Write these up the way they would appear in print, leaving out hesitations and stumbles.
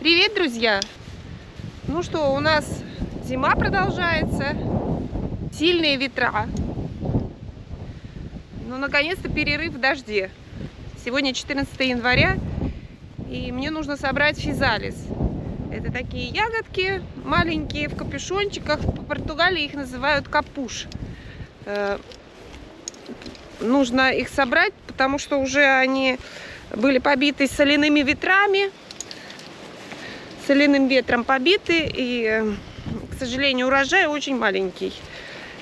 Привет, друзья! Ну что, у нас зима продолжается, сильные ветра. Ну, наконец-то перерыв в дожде. Сегодня 14 января, и мне нужно собрать физалис. Это такие ягодки, маленькие, в капюшончиках. В Португалии их называют капуш. Нужно их собрать, потому что уже они были побиты соляными ветрами. Соляным ветром побиты, и, к сожалению, урожай очень маленький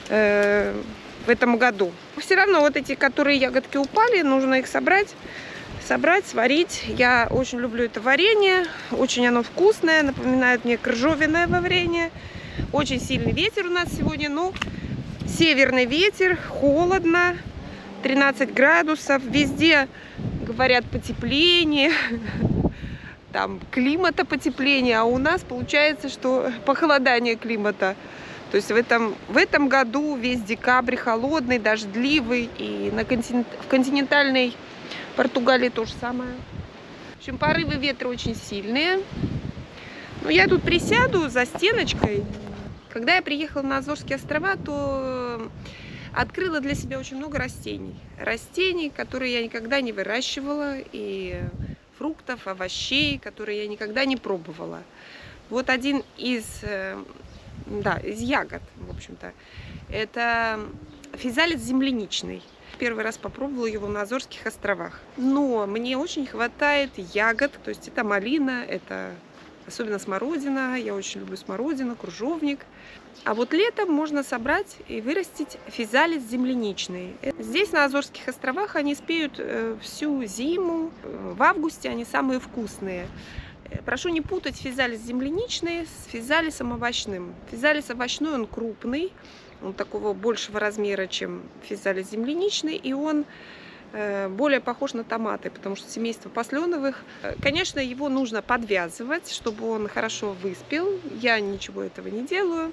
в этом году. Все равно вот эти, которые ягодки упали, нужно их собрать, сварить. Я очень люблю это варенье, очень оно вкусное, напоминает мне крыжовенное варенье. Очень сильный ветер у нас сегодня, ну, северный ветер, холодно, 13 градусов, везде говорят потепление, там климата потепление, а у нас получается, что похолодание климата. То есть в этом году весь декабрь холодный, дождливый, и в континентальной Португалии то же самое. В общем, порывы ветра очень сильные. Но я тут присяду за стеночкой. Когда я приехала на Азорские острова, то открыла для себя очень много растений. Растений, которые я никогда не выращивала, и фруктов, овощей, которые я никогда не пробовала. Вот один из ягод, в общем-то. Это физалис земляничный. Первый раз попробовала его на Азорских островах. Но мне очень хватает ягод. То есть это малина, это особенно смородина. Я очень люблю смородину, кружовник. А вот летом можно собрать и вырастить физалис земляничный. Здесь, на Азорских островах, они спеют всю зиму. В августе они самые вкусные. Прошу не путать физалис земляничный с физалисом овощным. Физалис овощной, он крупный, он такого большего размера, чем физалис земляничный, и он более похож на томаты, потому что семейство пасленовых. Конечно, его нужно подвязывать, чтобы он хорошо выспел. Я ничего этого не делаю.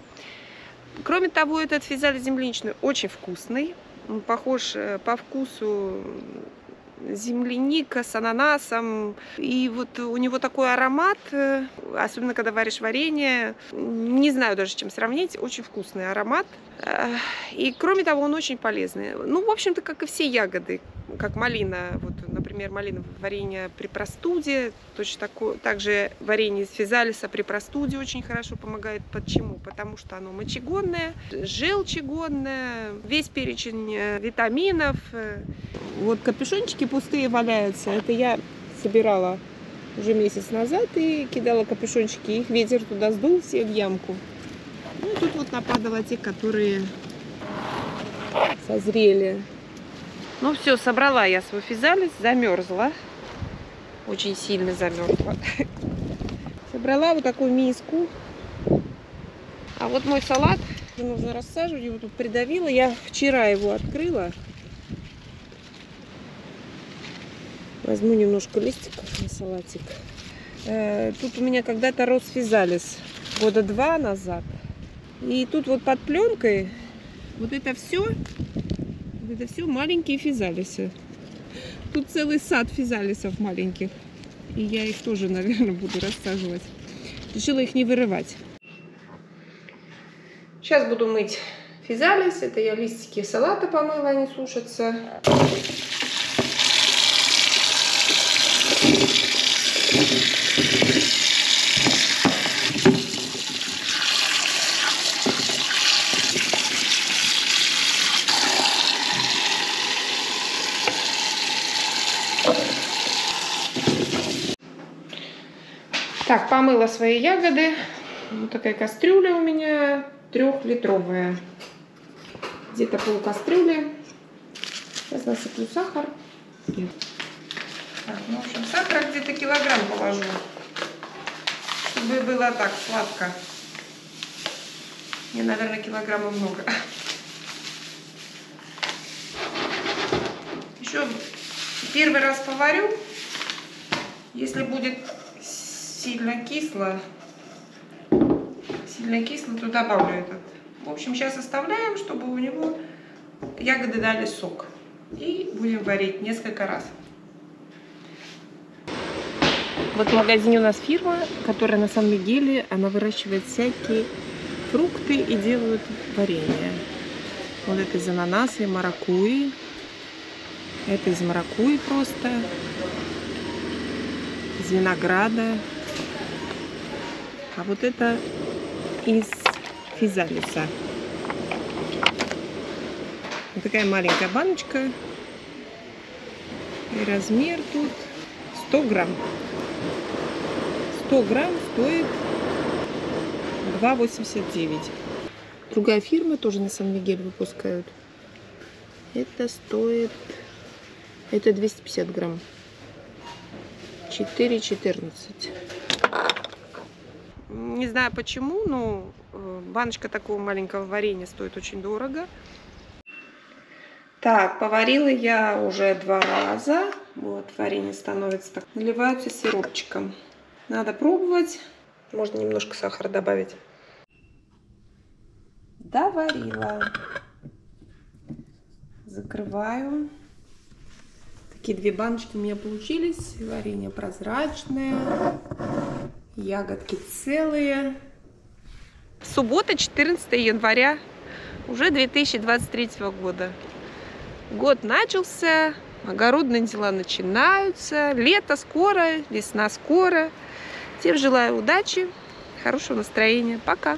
Кроме того, этот физалис земляничный очень вкусный. Он похож по вкусу земляника с ананасом. И вот у него такой аромат, особенно когда варишь варенье. Не знаю даже, чем сравнить. Очень вкусный аромат. И кроме того, он очень полезный. Ну, в общем-то, как и все ягоды. Как малина. Вот, например, малиновое варенье при простуде. Точно также варенье из физалиса при простуде очень хорошо помогает. Почему? Потому что оно мочегонное, желчегонное. Весь перечень витаминов. Вот капюшончики пустые валяются. Это я собирала уже месяц назад и кидала капюшончики. Их ветер туда сдул, все в ямку. Ну и тут вот нападало те, которые созрели. Ну все, собрала я свой физалис, замерзла. Очень сильно замерзла. Собрала вот такую миску. А вот мой салат. Нужно рассаживать, его тут придавила. Я вчера его открыла. Возьму немножко листиков на салатик. Тут у меня когда-то рос физалис. Года два назад. И тут вот под пленкой вот это все маленькие физалисы. Тут целый сад физалисов маленьких. И я их тоже, наверное, буду рассаживать. Решила их не вырывать. Сейчас буду мыть физалис. Это я листики салата помыла, они сушатся. Так, помыла свои ягоды. Вот такая кастрюля у меня 3-литровая. Где-то пол кастрюли. Сейчас насыплю сахар. Так, ну, в общем, сахара где-то килограмм положу, чтобы было так сладко. Мне, наверное, килограмма много. Еще первый раз поварю. Если будет сильно кисло, то добавлю этот. В общем, сейчас оставляем, чтобы у него ягоды дали сок. И будем варить несколько раз. Вот в магазине у нас фирма, которая на Сан-Мигеле, она выращивает всякие фрукты и делают варенье. Вот это из ананаса и маракуи. Это из маракуи просто. Из винограда. А вот это из физалиса. Вот такая маленькая баночка. И размер тут 100 грамм. 100 грамм стоит 2,89. Другая фирма тоже на Сан-Мигель выпускают. Это стоит... Это 250 грамм. 4,14. Не знаю почему, но баночка такого маленького варенья стоит очень дорого. Так, поварила я уже 2 раза. Вот, варенье становится так. Наливается сиропчиком. Надо пробовать. Можно немножко сахара добавить. Доварила. Закрываю. Такие 2 баночки у меня получились. Варенье прозрачное. Ягодки целые. Суббота, 14 января. Уже 2023 года. Год начался, огородные дела начинаются, лето скоро, весна скоро. Всем желаю удачи, хорошего настроения. Пока!